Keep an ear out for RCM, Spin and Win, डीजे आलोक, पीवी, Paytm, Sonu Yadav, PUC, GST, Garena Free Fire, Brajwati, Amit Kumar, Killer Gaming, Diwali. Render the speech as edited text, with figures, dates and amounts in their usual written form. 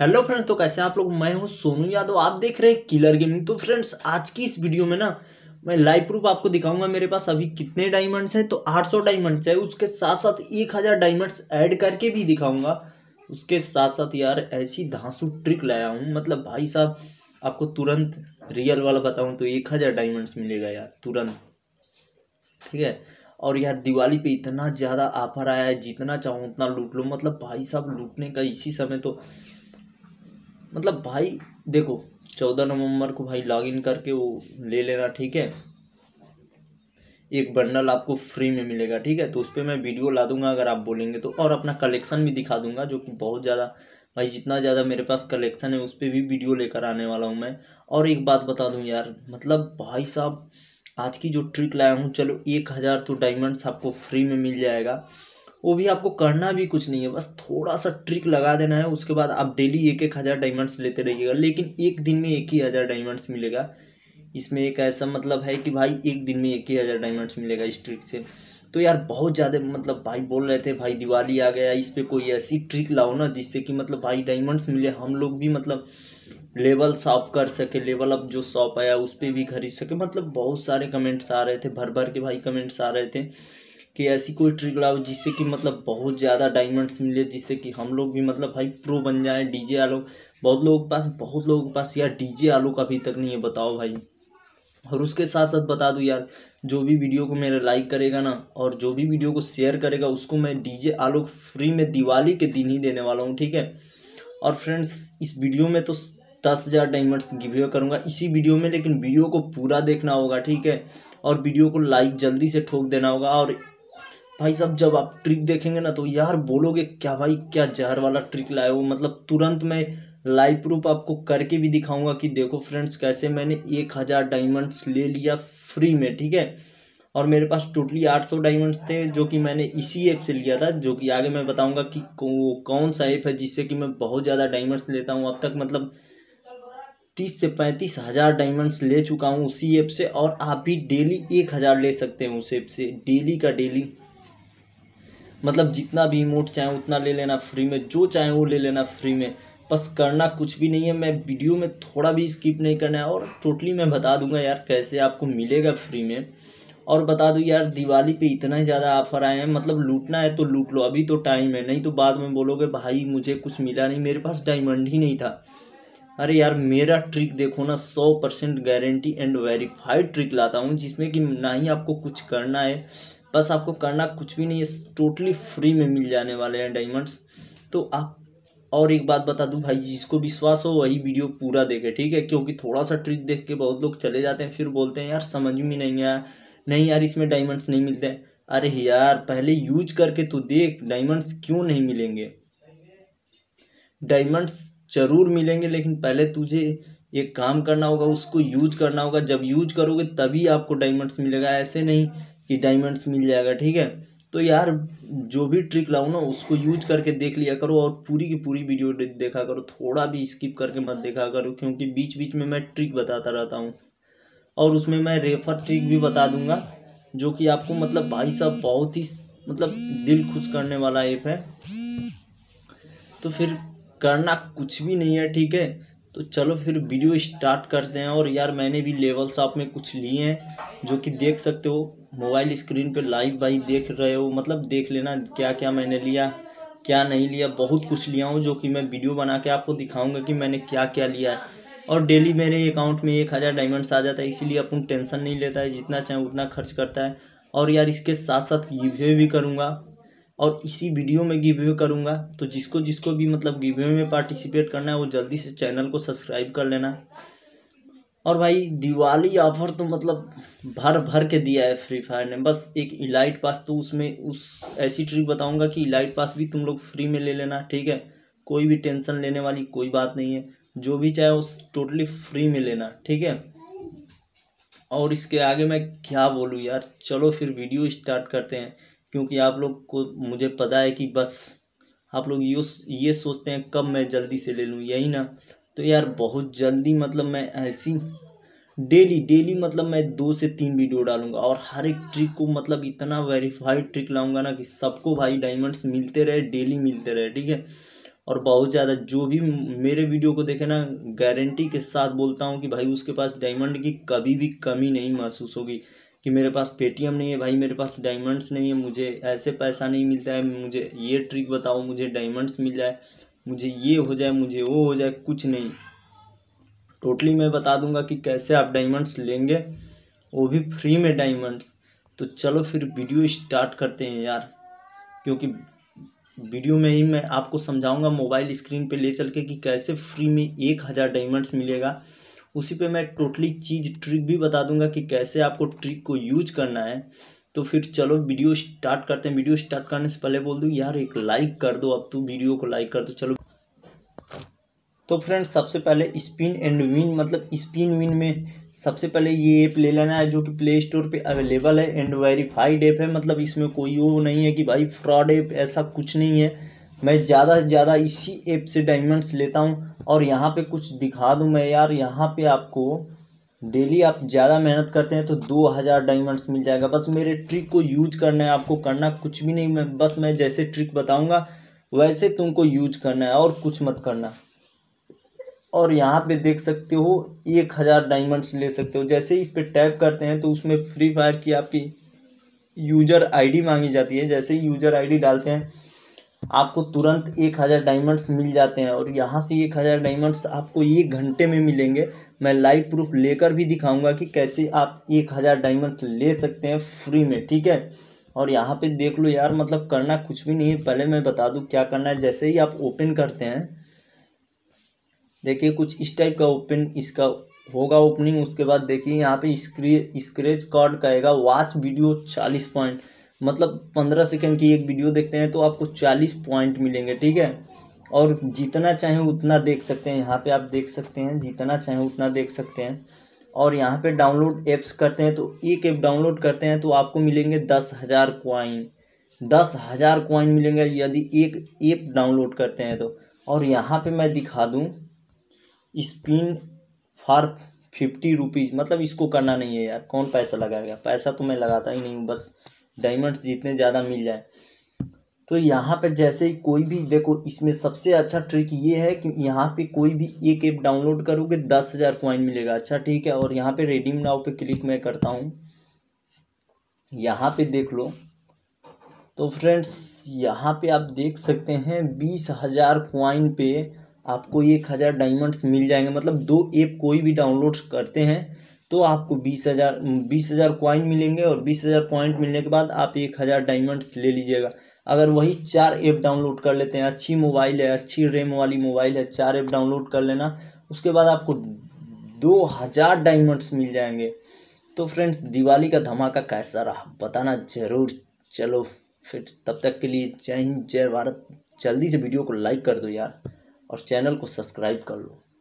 Hello friends, तो कैसे हैं आप लोग। मैं हूं सोनू यादव, आप देख रहे हैं किलर गेमिंग। तो फ्रेंड्स, आज की इस वीडियो में ना मैं लाइव प्रूफ आपको दिखाऊंगा मेरे पास अभी कितने डायमंड्स हैं। तो 800 डायमंड्स है, उसके साथ साथ 1000 डायमंड्स ऐड करके भी दिखाऊंगा। उसके साथ साथ यार ऐसी धांसू ट्रिक लाया हूँ, मतलब भाई साहब आपको तुरंत रियल वाला बताऊँ तो 1000 डायमंड्स मिलेगा यार तुरंत, ठीक है। और यार दिवाली पे इतना ज़्यादा ऑफर आया है, जितना चाहो उतना लूट लो। मतलब भाई साहब लूटने का इसी समय, तो मतलब भाई देखो 14 नवंबर को भाई लॉगिन करके वो ले लेना, ठीक है। एक बंडल आपको फ्री में मिलेगा, ठीक है। तो उस पर मैं वीडियो ला दूंगा अगर आप बोलेंगे तो, और अपना कलेक्शन भी दिखा दूंगा जो कि बहुत ज़्यादा भाई जितना ज़्यादा मेरे पास कलेक्शन है उस पर भी वीडियो लेकर आने वाला हूँ मैं। और एक बात बता दूँ यार, मतलब भाई साहब आज की जो ट्रिक लाया हूँ, चलो 1000 तो डायमंड्स आपको फ्री में मिल जाएगा। वो भी आपको करना भी कुछ नहीं है, बस थोड़ा सा ट्रिक लगा देना है। उसके बाद आप डेली 1000 डायमंड्स लेते रहिएगा, लेकिन एक दिन में 1000 डायमंड्स मिलेगा। इसमें एक ऐसा मतलब है कि भाई एक दिन में 1000 डायमंड्स मिलेगा इस ट्रिक से। तो यार बहुत ज़्यादा मतलब भाई बोल रहे थे भाई दिवाली आ गया, इस पर कोई ऐसी ट्रिक लाओ ना जिससे कि मतलब भाई डायमंड्स मिले, हम लोग भी मतलब लेवल शॉप कर सके, लेवल अप जो शॉप आया उस पर भी खरीद सके। मतलब बहुत सारे कमेंट्स आ रहे थे, भर भर के भाई कमेंट्स आ रहे थे कि ऐसी कोई ट्रिक लाओ जिससे कि मतलब बहुत ज़्यादा डायमंड्स मिले, जिससे कि हम लोग भी मतलब भाई प्रो बन जाए। डीजे आलोक बहुत लोगों के पास यार डीजे आलोक अभी तक नहीं है, बताओ भाई। और उसके साथ साथ बता दूं यार, जो भी वीडियो को मेरा लाइक करेगा ना और जो भी वीडियो को शेयर करेगा उसको मैं डीजे आलोक फ्री में दिवाली के दिन ही देने वाला हूँ, ठीक है। और फ्रेंड्स इस वीडियो में तो 10,000 डायमंड्स गिवअवे करूँगा इसी वीडियो में, लेकिन वीडियो को पूरा देखना होगा, ठीक है। और वीडियो को लाइक जल्दी से ठोक देना होगा। और भाई साहब जब आप ट्रिक देखेंगे ना तो यार बोलोगे क्या भाई क्या जहर वाला ट्रिक लाए हो। मतलब तुरंत मैं लाइव प्रूफ आपको करके भी दिखाऊंगा कि देखो फ्रेंड्स कैसे मैंने 1000 डायमंड्स ले लिया फ्री में, ठीक है। और मेरे पास टोटली 800 डायमंड्स थे जो कि मैंने इसी ऐप से लिया था, जो कि आगे मैं बताऊंगा कि कौन सा ऐप है जिससे कि मैं बहुत ज़्यादा डायमंड्स लेता हूँ। अब तक मतलब 30 से 35,000 डायमंड्स ले चुका हूँ उसी ऐप से। और आप भी डेली 1000 ले सकते हैं उस ऐप से, डेली का डेली। मतलब जितना भी इमोट चाहें उतना ले लेना फ्री में, जो चाहें वो ले लेना फ्री में। बस करना कुछ भी नहीं है, मैं वीडियो में थोड़ा भी स्किप नहीं करना है। और टोटली मैं बता दूंगा यार कैसे आपको मिलेगा फ्री में। और बता दूं यार दिवाली पे इतना ज़्यादा ऑफर आए हैं, मतलब लूटना है तो लूट लो, अभी तो टाइम है। नहीं तो बाद में बोलोगे भाई मुझे कुछ मिला नहीं, मेरे पास डायमंड ही नहीं था। अरे यार मेरा ट्रिक देखो ना, 100% गारंटी एंड वेरीफाइड ट्रिक लाता हूँ जिसमें कि ना ही आपको कुछ करना है, बस आपको करना कुछ भी नहीं है, टोटली फ्री में मिल जाने वाले हैं डायमंड्स। तो आप, और एक बात बता दूं भाई, जिसको विश्वास हो वही वीडियो पूरा देखे, ठीक है। क्योंकि थोड़ा सा ट्रिक देख के बहुत लोग चले जाते हैं, फिर बोलते हैं यार समझ में नहीं आया, नहीं यार इसमें डायमंड्स नहीं मिलते हैं। अरे यार पहले यूज करके तो देख, डायमंड्स क्यों नहीं मिलेंगे, डायमंड्स जरूर मिलेंगे। लेकिन पहले तुझे एक काम करना होगा, उसको यूज करना होगा। जब यूज करोगे तभी आपको डायमंड्स मिलेगा, ऐसे नहीं कि डायमंड्स मिल जाएगा, ठीक है। तो यार जो भी ट्रिक लाऊं ना उसको यूज करके देख लिया करो, और पूरी की पूरी वीडियो देखा करो, थोड़ा भी स्किप करके मत देखा करो, क्योंकि बीच बीच में मैं ट्रिक बताता रहता हूँ। और उसमें मैं रेफर ट्रिक भी बता दूंगा जो कि आपको मतलब भाई साहब बहुत ही मतलब दिल खुश करने वाला ऐप है। तो फिर करना कुछ भी नहीं है, ठीक है। तो चलो फिर वीडियो स्टार्ट करते हैं। और यार मैंने भी लेवल शॉप में कुछ लिए हैं जो कि देख सकते हो मोबाइल स्क्रीन पे लाइव, भाई देख रहे हो, मतलब देख लेना क्या क्या मैंने लिया क्या नहीं लिया। बहुत कुछ लिया हूँ जो कि मैं वीडियो बना के आपको दिखाऊंगा कि मैंने क्या क्या लिया है। और डेली मेरे अकाउंट में 1000 डायमंड्स आ जाता है, इसीलिए अपन टेंशन नहीं लेता है, जितना चाहे उतना खर्च करता है। और यार इसके साथ साथ गिवअवे भी करूँगा, और इसी वीडियो में गिवअवे करूँगा। तो जिसको जिसको भी मतलब गिवअवे में पार्टिसिपेट करना है वो जल्दी से चैनल को सब्सक्राइब कर लेना। और भाई दिवाली ऑफर तो मतलब भर भर के दिया है फ्री फायर ने। बस एक इलाइट पास, तो उसमें ऐसी ट्रिक बताऊंगा कि इलाइट पास भी तुम लोग फ्री में ले लेना, ठीक है। कोई भी टेंशन लेने वाली कोई बात नहीं है, जो भी चाहे उस टोटली फ्री में लेना, ठीक है। और इसके आगे मैं क्या बोलूँ यार, चलो फिर वीडियो स्टार्ट करते हैं। क्योंकि आप लोग को मुझे पता है कि बस आप लोग ये सोचते हैं कब मैं जल्दी से ले लूँ, यही ना। तो यार बहुत जल्दी मतलब मैं ऐसी डेली मतलब मैं 2 से 3 वीडियो डालूंगा, और हर एक ट्रिक को मतलब इतना वेरीफाइड ट्रिक लाऊंगा ना कि सबको भाई डायमंड्स मिलते रहे, डेली मिलते रहे, ठीक है। और बहुत ज़्यादा जो भी मेरे वीडियो को देखे ना, गारंटी के साथ बोलता हूँ कि भाई उसके पास डायमंड की कभी भी कमी नहीं महसूस होगी कि मेरे पास पेटीएम नहीं है, भाई मेरे पास डायमंड्स नहीं है, मुझे ऐसे पैसा नहीं मिलता है, मुझे ये ट्रिक बताओ, मुझे डायमंड्स मिल जाए, मुझे ये हो जाए, मुझे वो हो जाए, कुछ नहीं। टोटली मैं बता दूंगा कि कैसे आप डायमंड्स लेंगे, वो भी फ्री में डायमंड्स। तो चलो फिर वीडियो स्टार्ट करते हैं यार, क्योंकि वीडियो में ही मैं आपको समझाऊंगा मोबाइल स्क्रीन पे ले चल के कि कैसे फ्री में 1000 डायमंड्स मिलेगा। उसी पे मैं टोटली चीज़ ट्रिक भी बता दूंगा कि कैसे आपको ट्रिक को यूज करना है। तो फिर चलो वीडियो स्टार्ट करते हैं। वीडियो स्टार्ट करने से पहले बोल दूँ यार एक लाइक कर दो, अब तू वीडियो को लाइक कर दो। चलो तो फ्रेंड्स सबसे पहले स्पिन एंड विन मतलब स्पिन विन में सबसे पहले ये ऐप ले लेना है जो कि प्ले स्टोर पे अवेलेबल है एंड वेरीफाइड ऐप है। मतलब इसमें कोई वो नहीं है कि भाई फ्रॉड ऐप, ऐसा कुछ नहीं है। मैं ज़्यादा से ज़्यादा इसी ऐप से डायमंड्स लेता हूँ। और यहाँ पे कुछ दिखा दूँ मैं यार, यहाँ पे आपको डेली आप ज़्यादा मेहनत करते हैं तो 2000 डायमंड्स मिल जाएगा। बस मेरे ट्रिक को यूज करना है, आपको करना कुछ भी नहीं। मैं बस मैं जैसे ट्रिक बताऊँगा वैसे तुमको यूज करना है और कुछ मत करना। और यहाँ पे देख सकते हो 1000 डायमंड्स ले सकते हो। जैसे इस पे टैप करते हैं तो उसमें फ्री फायर की आपकी यूज़र आईडी मांगी जाती है। जैसे ही यूज़र आईडी डालते हैं आपको तुरंत 1000 डायमंड्स मिल जाते हैं। और यहाँ से 1000 डायमंड्स आपको 1 घंटे में मिलेंगे। मैं लाइव प्रूफ लेकर भी दिखाऊंगा कि कैसे आप 1000 डायमंड्स ले सकते हैं फ्री में, ठीक है। और यहाँ पर देख लो यार, मतलब करना कुछ भी नहीं है। पहले मैं बता दूँ क्या करना है। जैसे ही आप ओपन करते हैं, देखिए कुछ इस टाइप का ओपन इसका होगा ओपनिंग। उसके बाद देखिए यहाँ पे स्क्रैच कार्ड कहेगा वॉच वीडियो 40 पॉइंट। मतलब 15 सेकंड की एक वीडियो देखते हैं तो आपको 40 पॉइंट मिलेंगे, ठीक है। और जितना चाहें उतना देख सकते हैं, यहाँ पे आप देख सकते हैं, जितना चाहें उतना देख सकते हैं। और यहाँ पे डाउनलोड ऐप्स करते हैं तो एक ऐप डाउनलोड करते हैं तो आपको मिलेंगे 10,000 कॉइन। 10,000 कॉइन मिलेंगे यदि एक ऐप डाउनलोड करते हैं तो। और यहाँ पर मैं दिखा दूँ स्पिन फॉर 50 रुपीज़। मतलब इसको करना नहीं है यार, कौन पैसा लगाएगा, पैसा तो मैं लगाता ही नहीं हूँ। बस डायमंड्स जितने ज़्यादा मिल जाए। तो यहाँ पे जैसे ही कोई भी देखो, इसमें सबसे अच्छा ट्रिक ये है कि यहाँ पे कोई भी एक ऐप डाउनलोड करोगे 10,000 कॉइन मिलेगा, अच्छा ठीक है। और यहाँ पे रिडीम नाउ पे क्लिक मैं करता हूँ, यहाँ पे देख लो। तो फ्रेंड्स यहाँ पे आप देख सकते हैं 20,000 कॉइन पे आपको 1000 डायमंड्स मिल जाएंगे। मतलब दो ऐप कोई भी डाउनलोड करते हैं तो आपको 20,000 कॉइन मिलेंगे। और 20,000 पॉइंट मिलने के बाद आप 1000 डायमंड्स ले लीजिएगा। अगर वही 4 ऐप डाउनलोड कर लेते हैं, अच्छी मोबाइल है, अच्छी रैम वाली मोबाइल है, 4 ऐप डाउनलोड कर लेना, उसके बाद आपको 2000 डायमंड्स मिल जाएंगे। तो फ्रेंड्स दिवाली का धमाका कैसा रहा बताना ज़रूर। चलो फिर तब तक के लिए जय हिंद जय भारत। जल्दी से वीडियो को लाइक कर दो यार और चैनल को सब्सक्राइब कर लो।